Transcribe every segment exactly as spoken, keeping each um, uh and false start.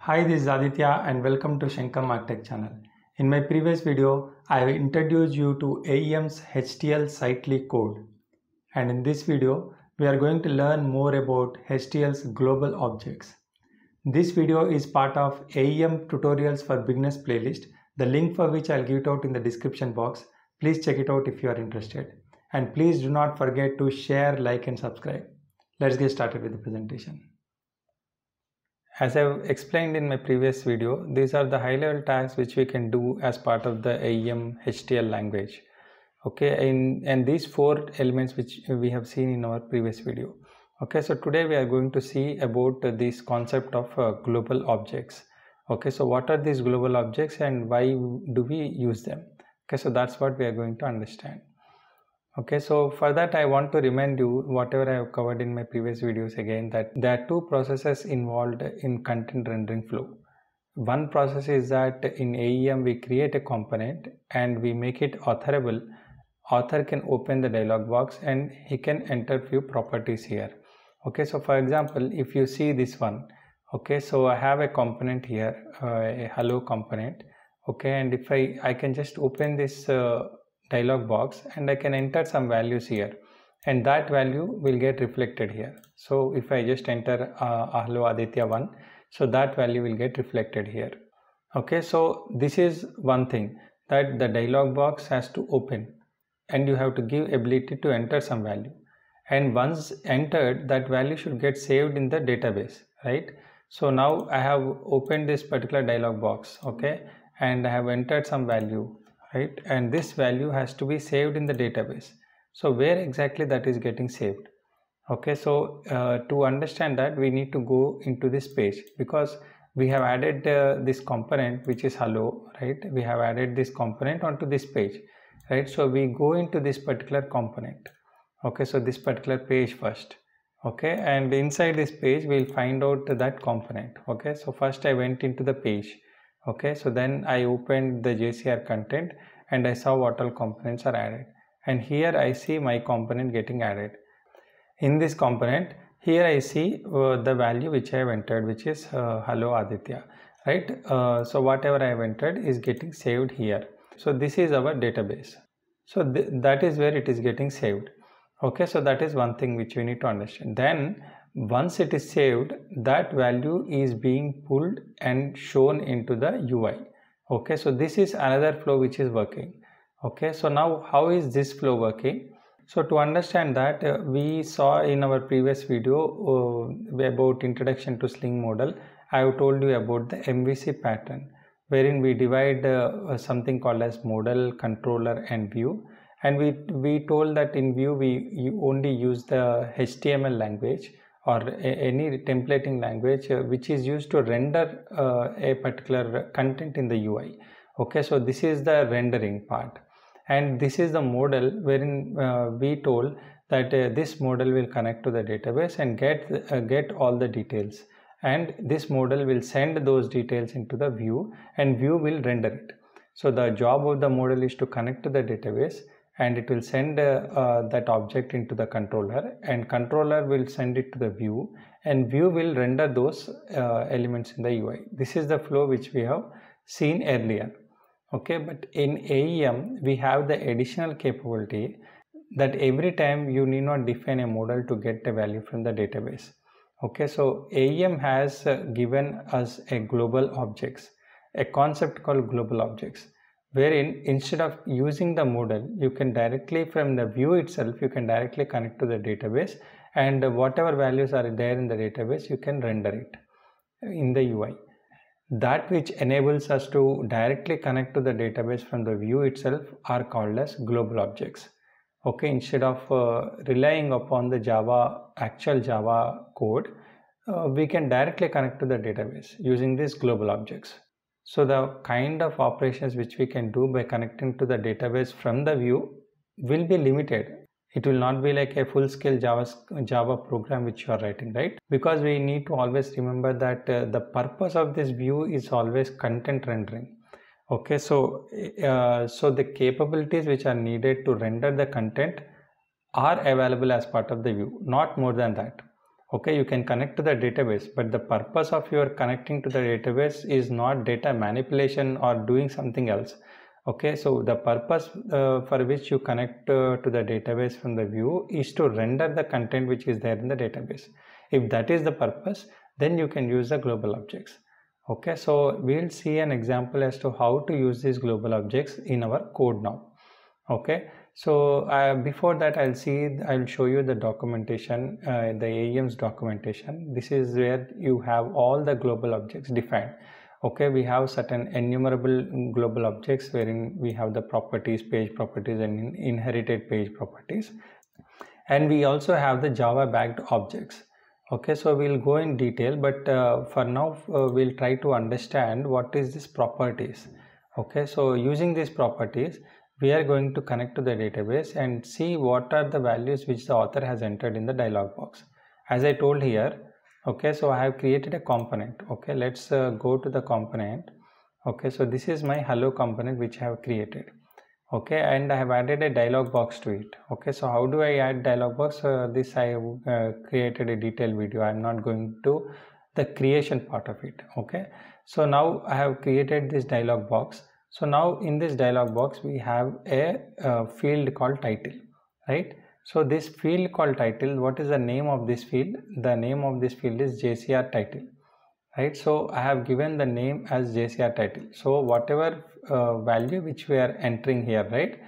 Hi, this is Aditya and welcome to Sankham MarTech Channel. In my previous video, I have introduced you to A E M's H T L Sightly code. And in this video, we are going to learn more about H T L's global objects. This video is part of A E M Tutorials for Beginners playlist, the link for which I'll give it out in the description box. Please check it out if you are interested. And please do not forget to share, like and subscribe. Let's get started with the presentation. As I've explained in my previous video, these are the high-level tags which we can do as part of the A E M H T L language. Okay, and, and these four elements which we have seen in our previous video. Okay, so today we are going to see about this concept of uh, global objects. Okay, so what are these global objects and why do we use them? Okay, so that's what we are going to understand. Okay, so for that I want to remind you whatever I have covered in my previous videos again, that there are two processes involved in content rendering flow. One process is that in A E M we create a component and we make it authorable. Author can open the dialog box and he can enter few properties here. Okay, so for example, if you see this one, okay, so I have a component here, uh, a hello component. Okay, and if I, I can just open this uh, dialog box and I can enter some values here and that value will get reflected here. So if I just enter uh, hello Aditya one, so that value will get reflected here. Okay, so this is one thing, that the dialog box has to open and you have to give ability to enter some value, and once entered that value should get saved in the database, right? So now I have opened this particular dialog box, okay, and I have entered some value, right? And this value has to be saved in the database. So where exactly that is getting saved? Okay, so uh, to understand that we need to go into this page, because we have added uh, this component which is hello, right? We have added this component onto this page, right? So we go into this particular component. Okay, so this particular page first. Okay, and inside this page we'll find out that component. Okay, so first I went into the page. Okay, so then I opened the J C R content and I saw what all components are added, and here I see my component getting added. In this component here I see uh, the value which I have entered, which is uh, hello Aditya, right? Uh, so whatever I have entered is getting saved here. So this is our database, so th that is where it is getting saved. Okay, so that is one thing which we need to understand. Then once it is saved, that value is being pulled and shown into the U I. Okay, so this is another flow which is working. Okay, so now how is this flow working? So to understand that, uh, we saw in our previous video uh, about introduction to Sling model, I have told you about the M V C pattern, wherein we divide uh, something called as model, controller and view, and we, we told that in view we you only use the H T M L language or any templating language uh, which is used to render uh, a particular content in the U I. Okay, so this is the rendering part, and this is the model wherein uh, we told that uh, this model will connect to the database and get uh, get all the details, and this model will send those details into the view and view will render it. So the job of the model is to connect to the database, and it will send uh, uh, that object into the controller, and controller will send it to the view, and view will render those uh, elements in the U I. This is the flow which we have seen earlier. Okay, but in A E M we have the additional capability that every time you need not define a model to get a value from the database. Okay, so A E M has uh, given us a global objects, a concept called global objects, wherein instead of using the model, you can directly from the view itself, you can directly connect to the database, and whatever values are there in the database, you can render it in the U I. That which enables us to directly connect to the database from the view itself are called as global objects. Okay, instead of uh, relying upon the Java, actual Java code, uh, we can directly connect to the database using these global objects. So the kind of operations which we can do by connecting to the database from the view will be limited. It will not be like a full-scale Java, Java program which you are writing, right? Because we need to always remember that uh, the purpose of this view is always content rendering. Okay, so, uh, so the capabilities which are needed to render the content are available as part of the view, not more than that. Okay, you can connect to the database, but the purpose of your connecting to the database is not data manipulation or doing something else. Okay, so the purpose uh, for which you connect uh, to the database from the view is to render the content which is there in the database. If that is the purpose, then you can use the global objects. Okay, so we'll see an example as to how to use these global objects in our code now. Okay, so uh, before that I'll see I'll show you the documentation, uh, the A E M's documentation. This is where you have all the global objects defined. Okay, we have certain enumerable global objects wherein we have the properties, page properties and inherited page properties, and we also have the Java backed objects. Okay, so we'll go in detail, but uh, for now uh, we'll try to understand what is this properties. Okay, so using these properties we are going to connect to the database and see what are the values which the author has entered in the dialog box. As I told here, okay, so I have created a component. Okay, let's uh, go to the component. Okay, so this is my hello component which I have created. Okay, and I have added a dialog box to it. Okay, so how do I add dialog box? Uh, this I have uh, created a detailed video. I am not going to the creation part of it. Okay, so now I have created this dialog box. So now in this dialog box we have a uh, field called title, right? So this field called title, what is the name of this field? The name of this field is J C R title, right? So I have given the name as J C R title. So whatever uh, value which we are entering here, right?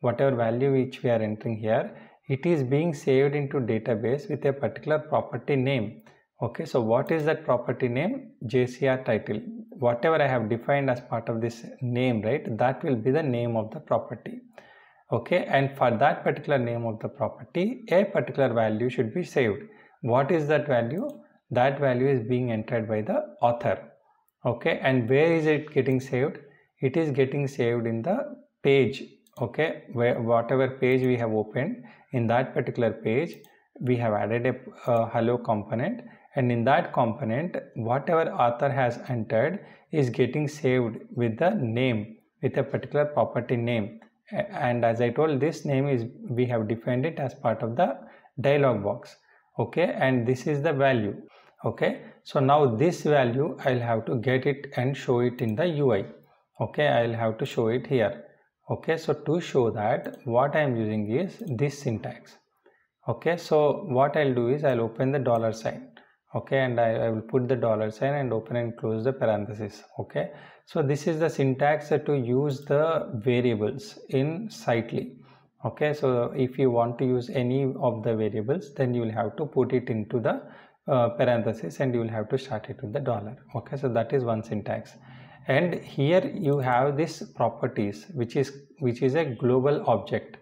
Whatever value which we are entering here, it is being saved into database with a particular property name. Okay, so what is that property name? J C R title. Whatever I have defined as part of this name, right? That will be the name of the property. Okay, and for that particular name of the property, a particular value should be saved. What is that value? That value is being entered by the author. Okay, and where is it getting saved? It is getting saved in the page. Okay, where whatever page we have opened, in that particular page, we have added a uh, hello component, and in that component, whatever author has entered is getting saved with the name, with a particular property name. And as I told, this name is, we have defined it as part of the dialog box. Okay, and this is the value. Okay, so now this value I'll have to get it and show it in the U I. Okay, I'll have to show it here. Okay, so to show that, what I am using is this syntax. Okay, so what I'll do is I'll open the dollar sign. Okay, and I, I will put the dollar sign and open and close the parenthesis. Okay, so this is the syntax to use the variables in Sightly. Okay, so if you want to use any of the variables, then you will have to put it into the uh, parenthesis and you will have to start it with the dollar. Okay, so that is one syntax. And here you have this properties, which is which is a global object.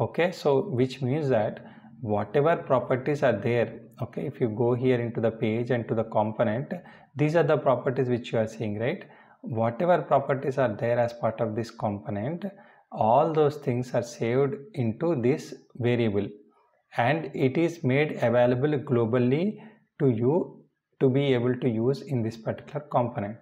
Okay, so which means that whatever properties are there, okay, if you go here into the page and to the component, these are the properties which you are seeing, right? Whatever properties are there as part of this component, all those things are saved into this variable, and it is made available globally to you to be able to use in this particular component.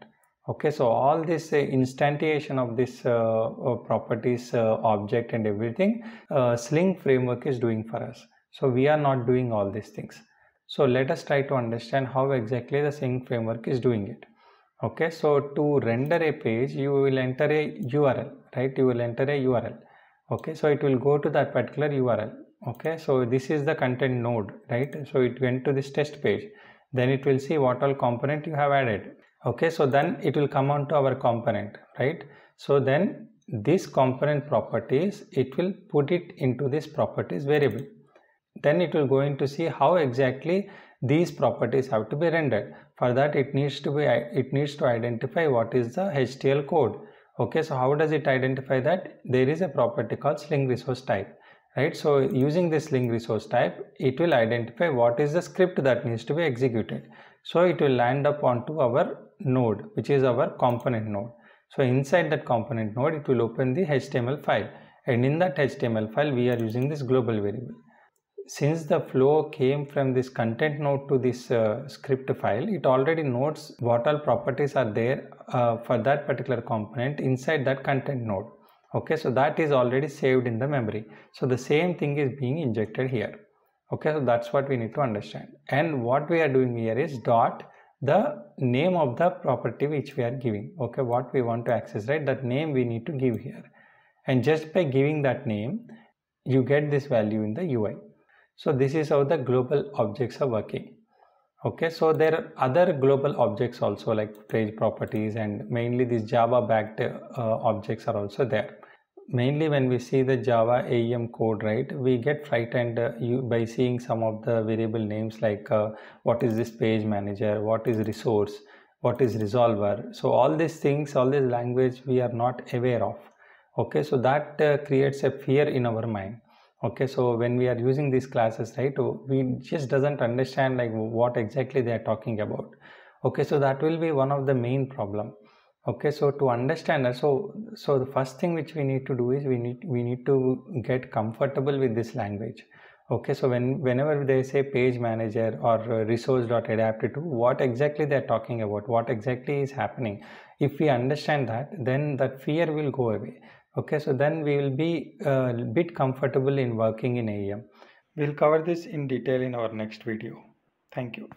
Okay, so all this uh, instantiation of this uh, properties uh, object and everything, uh, Sling framework is doing for us. So we are not doing all these things. So let us try to understand how exactly the Sling framework is doing it. Okay, so to render a page, you will enter a U R L, right? You will enter a U R L. Okay, so it will go to that particular U R L. Okay, so this is the content node, right? So it went to this test page. Then it will see what all component you have added. Okay, so then it will come on to our component, right? So then this component properties, it will put it into this properties variable. Then it will go in to see how exactly these properties have to be rendered. For that, it needs to be it needs to identify what is the H T L code. Okay, so how does it identify that? There is a property called Sling resource type, right? So using this Sling resource type, it will identify what is the script that needs to be executed. So it will land up onto our node, which is our component node. So inside that component node, it will open the H T M L file, and in that H T M L file, we are using this global variable. Since the flow came from this content node to this uh, script file, it already knows what all properties are there uh, for that particular component inside that content node. Okay, so that is already saved in the memory. So the same thing is being injected here. Okay, so that's what we need to understand. And what we are doing here is dot the name of the property which we are giving. Okay, what we want to access, right? That name we need to give here. And just by giving that name, you get this value in the U I. So this is how the global objects are working. Okay, so there are other global objects also, like page properties, and mainly these Java backed uh, objects are also there. Mainly when we see the Java A E M code, right, we get frightened uh, you, by seeing some of the variable names like uh, what is this page manager, what is resource, what is resolver. So all these things, all this language we are not aware of. Okay, so that uh, creates a fear in our mind. Okay, so when we are using these classes, right, we just doesn't understand like what exactly they are talking about. Okay, so that will be one of the main problem. Okay, so to understand that, so so the first thing which we need to do is we need we need to get comfortable with this language. Okay, so when whenever they say page manager or resource.adaptive, what exactly they are talking about, what exactly is happening, if we understand that, then that fear will go away. Okay, so then we will be a bit comfortable in working in A E M. We'll cover this in detail in our next video. Thank you.